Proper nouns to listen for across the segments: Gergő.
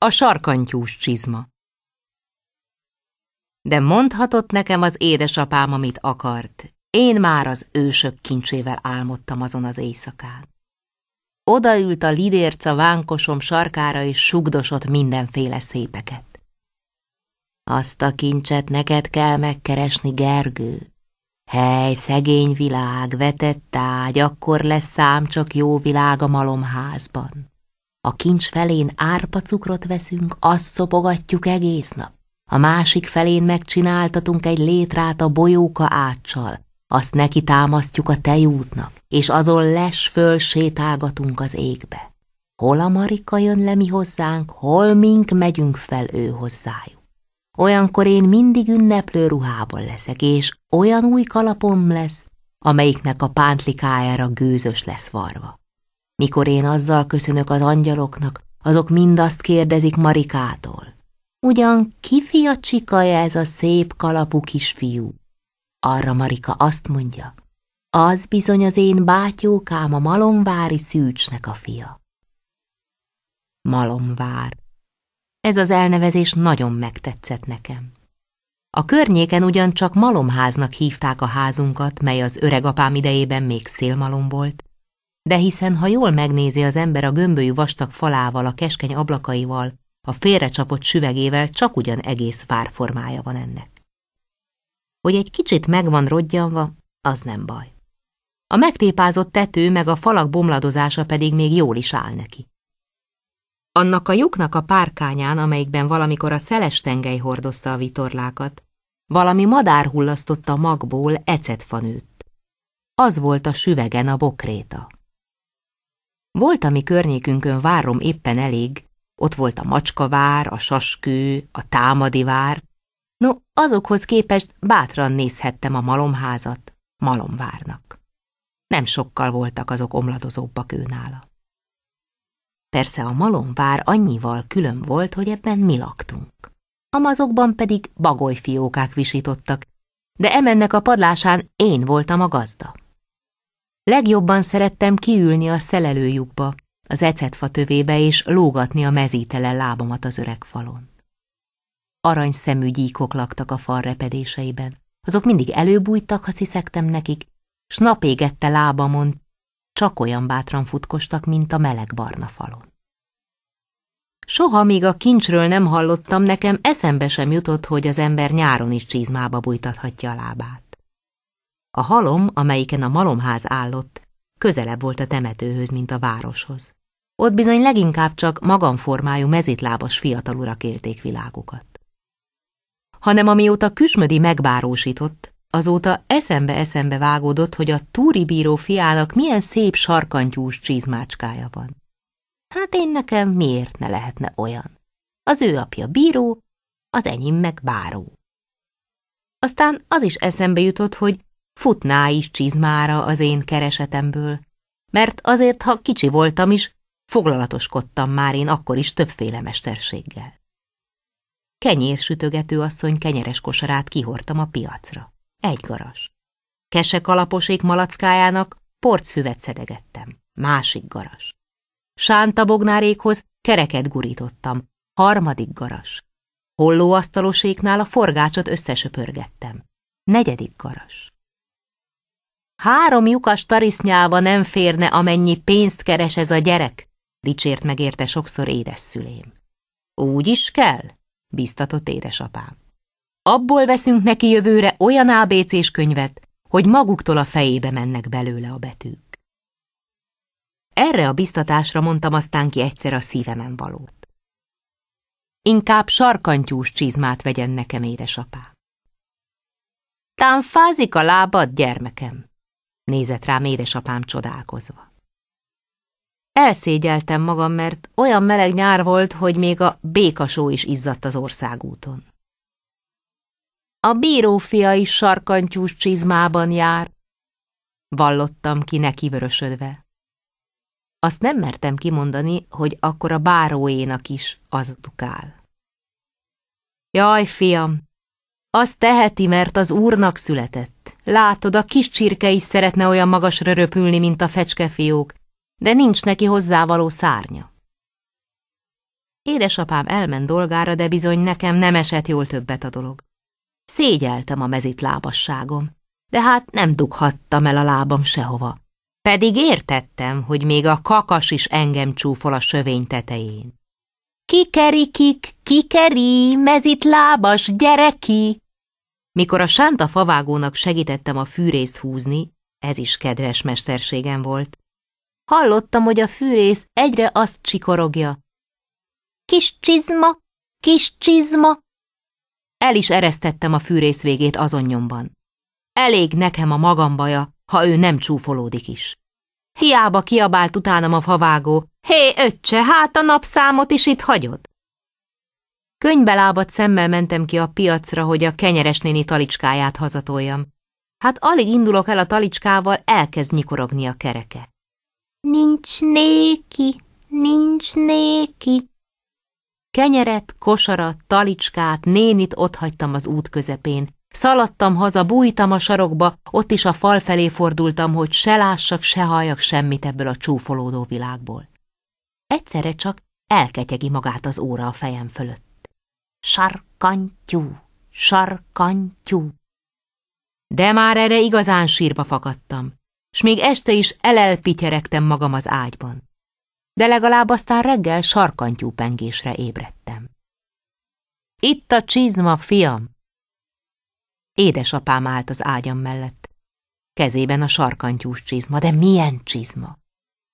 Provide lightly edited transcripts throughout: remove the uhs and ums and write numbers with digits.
A sarkantyús csizma. De mondhatott nekem az édesapám, amit akart. Én már az ősök kincsével álmodtam azon az éjszakán. Odaült a lidérca vánkosom sarkára, és sugdosott mindenféle szépeket. Azt a kincset neked kell megkeresni, Gergő. Hely, szegény világ, vetett tágy, akkor lesz szám csak jó világ a malomházban. A kincs felén árpacukrot veszünk, azt szopogatjuk egész nap. A másik felén megcsináltatunk egy létrát a bolyóka áccsal, azt neki támasztjuk a tejútnak, és azon lesz föl sétálgatunk az égbe. Hol a Marika jön le mi hozzánk, hol mink megyünk fel ő hozzájuk. Olyankor én mindig ünneplő ruhában leszek, és olyan új kalapom lesz, amelyiknek a pántlikájára gőzös lesz varva. Mikor én azzal köszönök az angyaloknak, azok mind azt kérdezik Marikától. Ugyan ki fia csikaja ez a szép kalapú kisfiú? Arra Marika azt mondja, az bizony az én bátyókám, a malomvári Szűcsnek a fia. Malomvár. Ez az elnevezés nagyon megtetszett nekem. A környéken ugyancsak malomháznak hívták a házunkat, mely az öregapám idejében még szélmalom volt, de hiszen ha jól megnézi az ember a gömbölyű vastag falával, a keskeny ablakaival, a félrecsapott süvegével, csak ugyan egész várformája van ennek. Hogy egy kicsit meg van rodgyanva, az nem baj. A megtépázott tető meg a falak bomladozása pedig még jól is áll neki. Annak a lyuknak a párkányán, amelyikben valamikor a szeles tengely hordozta a vitorlákat, valami madár hullasztotta magból, ecetfa nőtt. Az volt a süvegen a bokréta. Volt, ami környékünkön várom éppen elég, ott volt a macskavár, a saskő, a támadivár. No, azokhoz képest bátran nézhettem a malomházat malomvárnak. Nem sokkal voltak azok omladozóbbak őnála. Persze a malomvár annyival külön volt, hogy ebben mi laktunk. A mazokban pedig bagolyfiókák visítottak, de emennek a padlásán én voltam a gazda. Legjobban szerettem kiülni a szelelőjukba, az ecetfa tövébe, és lógatni a mezítelen lábamat az öreg falon. Aranyszemű gyíkok laktak a fal repedéseiben, azok mindig előbújtak, ha sziszegtem nekik, s napégette lábamon, csak olyan bátran futkostak, mint a meleg barna falon. Soha még a kincsről nem hallottam, nekem eszembe sem jutott, hogy az ember nyáron is csizmába bújtathatja a lábát. A halom, amelyiken a malomház állott, közelebb volt a temetőhöz, mint a városhoz. Ott bizony leginkább csak magamformájú mezítlábas fiatal urak élték világukat. Hanem amióta Küsmödi megbárósított, azóta eszembe vágódott, hogy a túribíró fiának milyen szép sarkantyús csizmácskája van. Hát én nekem miért ne lehetne olyan? Az ő apja bíró, az enyém meg báró. Aztán az is eszembe jutott, hogy futná is csizmára az én keresetemből, mert azért, ha kicsi voltam is, foglalatoskodtam már én akkor is többféle mesterséggel. Kenyérsütögető asszony kenyeres kosarát kihordtam a piacra. Egy garas. Kesekalaposék malackájának porcfüvet szedegettem. Másik garas. Sántabognárékhoz kereket gurítottam. Harmadik garas. Hollóasztaloséknál a forgácsot összesöpörgettem. Negyedik garas. 3 lyukas tarisznyába nem férne, amennyi pénzt keres ez a gyerek, dicsért meg érte sokszor édesszülém. Úgy is kell, biztatott édesapám. Abból veszünk neki jövőre olyan ABC-s könyvet, hogy maguktól a fejébe mennek belőle a betűk. Erre a biztatásra mondtam aztán ki egyszer a szívemen valót. Inkább sarkantyús csizmát vegyen nekem édesapám. Tám fázik a lábad, gyermekem, nézett rám édesapám csodálkozva. Elszégyeltem magam, mert olyan meleg nyár volt, hogy még a békasó is izzadt az országúton. A bírófia is sarkantyús csizmában jár, vallottam ki neki vörösödve. Azt nem mertem kimondani, hogy akkor a báróénak is az dukál. Jaj, fiam! Az teheti, mert az úrnak született. Látod, a kis csirke is szeretne olyan magasra röpülni, mint a fecskefiók, de nincs neki hozzávaló szárnya. Édesapám elment dolgára, de bizony nekem nem esett jól többet a dolog. Szégyeltem a mezitlábasságom, de hát nem dughattam el a lábam sehova. Pedig értettem, hogy még a kakas is engem csúfol a sövény tetején. Kikerikik, kikeri, mezitlábas, gyere ki! Mikor a sánta favágónak segítettem a fűrészt húzni, ez is kedves mesterségem volt, hallottam, hogy a fűrész egyre azt csikorogja. Kis csizma, kis csizma! El is eresztettem a fűrész végét azonnyomban. Elég nekem a magam baja, ha ő nem csúfolódik is. Hiába kiabált utánam a favágó, hé, öccse, hát a napszámot is itt hagyod. Könybelábadt szemmel mentem ki a piacra, hogy a kenyeres néni talicskáját hazatoljam. Hát alig indulok el a talicskával, elkezd nyikorogni a kereke. Nincs néki, nincs néki. Kenyeret, kosarat, talicskát, nénit otthagytam az út közepén. Szaladtam haza, bújtam a sarokba, ott is a fal felé fordultam, hogy se lássak, se halljak semmit ebből a csúfolódó világból. Egyszerre csak elketyegi magát az óra a fejem fölött. Sarkantyú, sarkantyú. De már erre igazán sírba fakadtam, s még este is elelpityeregtem magam az ágyban. De legalább aztán reggel sarkantyú pengésre ébredtem. Itt a csizma, fiam! Édesapám állt az ágyam mellett. Kezében a sarkantyús csizma, de milyen csizma!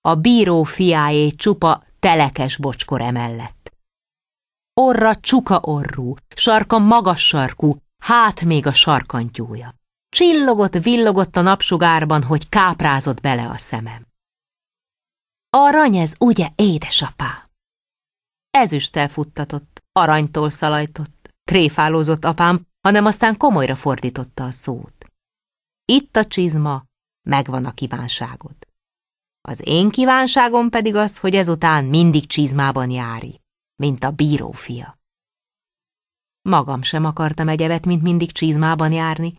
A bíró fiájé csupa telekes bocskor emellett. Orra csuka orrú, sarka magas sarkú, hát még a sarkantyúja. Csillogott-villogott a napsugárban, hogy káprázott bele a szemem. Arany ez, ugye, édesapám? Ezüsttel futtatott, aranytól szalajtott, tréfálózott apám, hanem aztán komolyra fordította a szót. Itt a csizma, megvan a kívánságod. Az én kívánságom pedig az, hogy ezután mindig csizmában járj, mint a bíró fia. Magam sem akartam egyebet, mint mindig csizmában járni.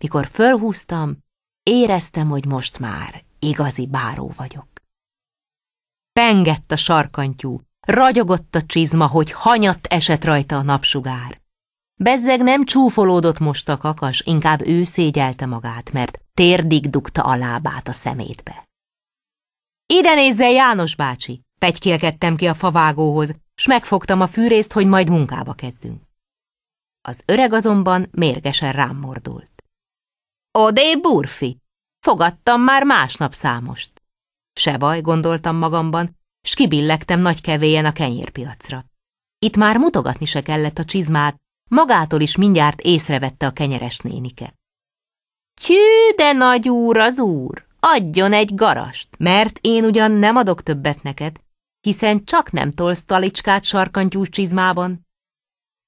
Mikor fölhúztam, éreztem, hogy most már igazi báró vagyok. Pengett a sarkantyú, ragyogott a csizma, hogy hanyatt esett rajta a napsugár. Bezzeg nem csúfolódott most a kakas, inkább ő szégyelte magát, mert térdig dugta a lábát a szemétbe. Ide nézzel, János bácsi! Petykélkedtem ki a favágóhoz, s megfogtam a fűrészt, hogy majd munkába kezdünk. Az öreg azonban mérgesen rám mordult. Odé, burfi! Fogadtam már másnap számost. Se baj, gondoltam magamban, s kibillegtem nagy kevélyen a kenyérpiacra. Itt már mutogatni se kellett a csizmát, magától is mindjárt észrevette a kenyeres nénike. Tyű, de nagy úr az úr, adjon egy garast, mert én ugyan nem adok többet neked, hiszen csak nem tolsz talicskát sarkantyús csizmában.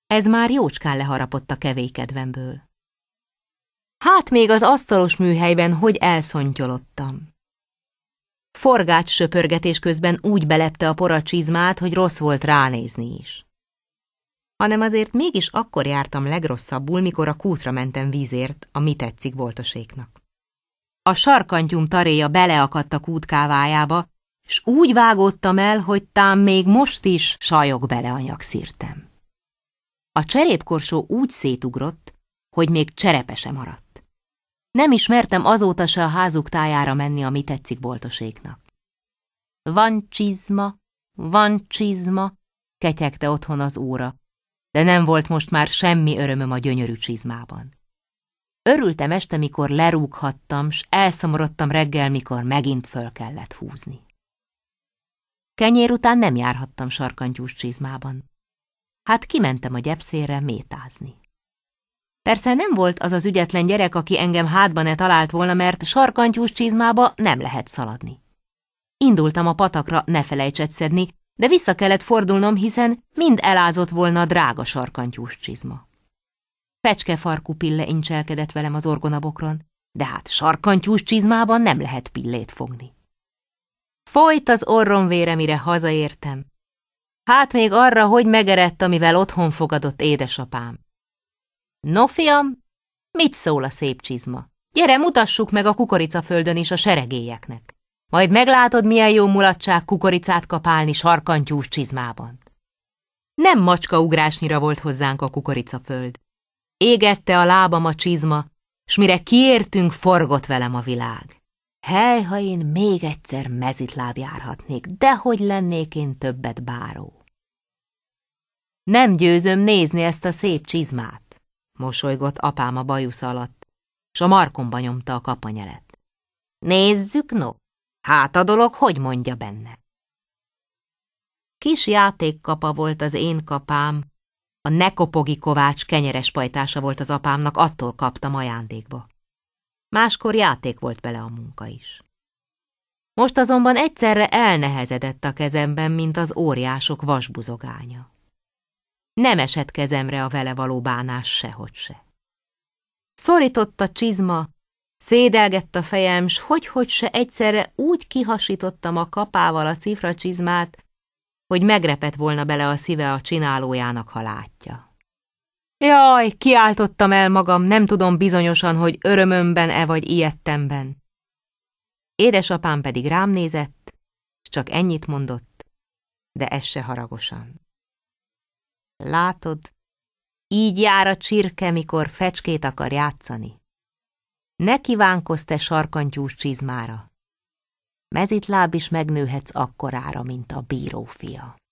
Ez már jócskán leharapott a kevélykedvemből. Hát még az asztalos műhelyben hogy elszontyolottam. Forgács söpörgetés közben úgy belepte a por a csizmát, hogy rossz volt ránézni is. Hanem azért mégis akkor jártam legrosszabbul, mikor a kútra mentem vízért, a mi tetszik boltoséknak. A sarkantyúm taréja beleakadt a kút kávájába, s úgy vágódtam el, hogy tám még most is sajog bele a nyakszírtem. A cserépkorsó úgy szétugrott, hogy még cserepe sem maradt. Nem ismertem azóta se a házuk tájára menni, ami tetszik boltoséknak. Van csizma, ketyegte otthon az óra, de nem volt most már semmi örömöm a gyönyörű csizmában. Örültem este, mikor lerúghattam, s elszomorodtam reggel, mikor megint föl kellett húzni. Kenyér után nem járhattam sarkantyús csizmában. Hát kimentem a gyepszérre métázni. Persze nem volt az az ügyetlen gyerek, aki engem hátba ne talált volna, mert sarkantyús csizmába nem lehet szaladni. Indultam a patakra, ne felejtsed szedni, de vissza kellett fordulnom, hiszen mind elázott volna a drága sarkantyús csizma. Fecskefarkú pille incselkedett velem az orgonabokron, de hát sarkantyús csizmában nem lehet pillét fogni. Folyt az orromvére, mire hazaértem. Hát még arra, hogy megerett, amivel otthon fogadott édesapám. No, fiam, mit szól a szép csizma? Gyere, mutassuk meg a kukoricaföldön is a seregélyeknek. Majd meglátod, milyen jó mulatság kukoricát kapálni sarkantyús csizmában. Nem macskaugrásnyira volt hozzánk a kukoricaföld. Égette a lábam a csizma, s mire kiértünk, forgott velem a világ. Hely, ha én még egyszer mezitláb járhatnék, dehogy lennék én többet báró. Nem győzöm nézni ezt a szép csizmát, mosolygott apám a bajusz alatt, s a markomba nyomta a kapanyelet. Nézzük, no, hát a dolog hogy mondja benne. Kis játékkapa volt az én kapám, a nekopogi kovács kenyeres pajtása volt az apámnak, attól kaptam ajándékba. Máskor játék volt bele a munka is. Most azonban egyszerre elnehezedett a kezemben, mint az óriások vasbuzogánya. Nem esett kezemre a vele való bánás sehogy se. Szorított a csizma, szédelgett a fejem, s hogy se egyszerre úgy kihasítottam a kapával a cifra csizmát, hogy megrepett volna bele a szíve a csinálójának, ha látja. Jaj, kiáltottam el magam, nem tudom bizonyosan, hogy örömömben-e vagy ilyettemben. Édesapám pedig rám nézett, s csak ennyit mondott, de ez se haragosan. Látod, így jár a csirke, mikor fecskét akar játszani. Ne kívánkozz te sarkantyús csizmára, mezitláb is megnőhetsz akkorára, mint a bíró fia.